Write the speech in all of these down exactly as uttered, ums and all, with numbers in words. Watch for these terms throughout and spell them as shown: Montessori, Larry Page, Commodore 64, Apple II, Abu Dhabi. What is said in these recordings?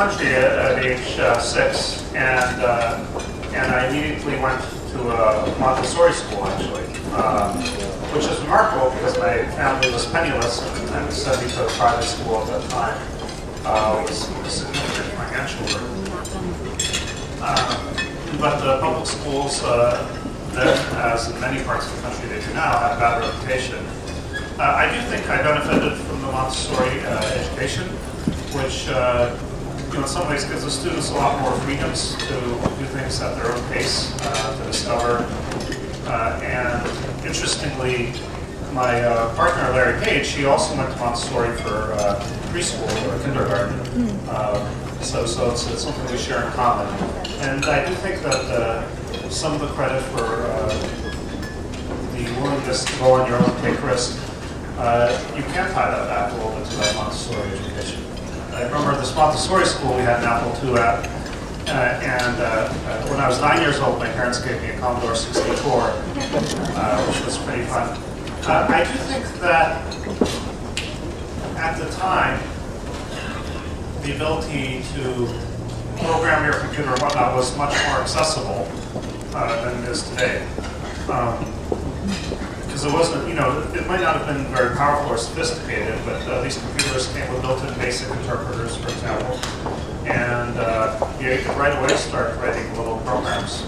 country at, at age uh, six, and uh, and I immediately went to a Montessori school, actually, um, which is remarkable because my family was penniless, and I sent me to a private school at that time. Uh, was significant financial burden. Um, but the public schools, uh, then, as in many parts of the country they do now, have bad reputation. Uh, I do think I benefited from the Montessori uh, education, which uh, you know, in some ways gives the students a lot more freedoms to do things at their own pace, uh, to discover. Uh, and interestingly, my uh, partner, Larry Page, she also went to Montessori for uh, preschool or kindergarten. Uh, so so it's, it's something we share in common. And I do think that uh, some of the credit for uh, the willingness to go on your own, take risk, uh, you can tie that back a little bit to that Montessori education. I remember this Montessori school we had an Apple two at, uh, and uh, when I was nine years old, my parents gave me a Commodore sixty-four, uh, which was pretty fun. Uh, I do think that at the time, the ability to program your computer and whatnot was much more accessible uh, than it is today. Because um, it wasn't, you know, it might not have been very powerful or sophisticated, but uh, these computers came with built-in basic interpreters, for example. And uh, you could right away start writing little programs.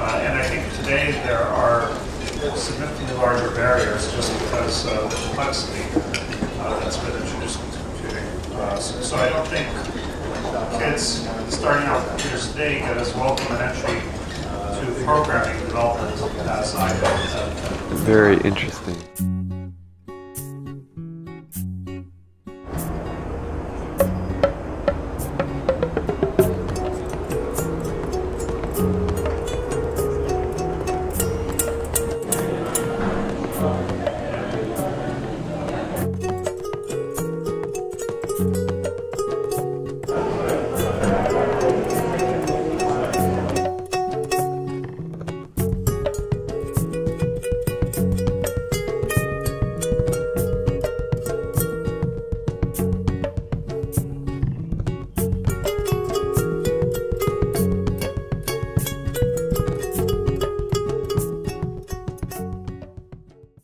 Uh, and I think today there are significantly larger barriers just because of the complexity uh, that's been introduced into computing. Uh, so, so I don't think kids starting out with computers today get as welcome an entry to programming development as I do. Very interesting.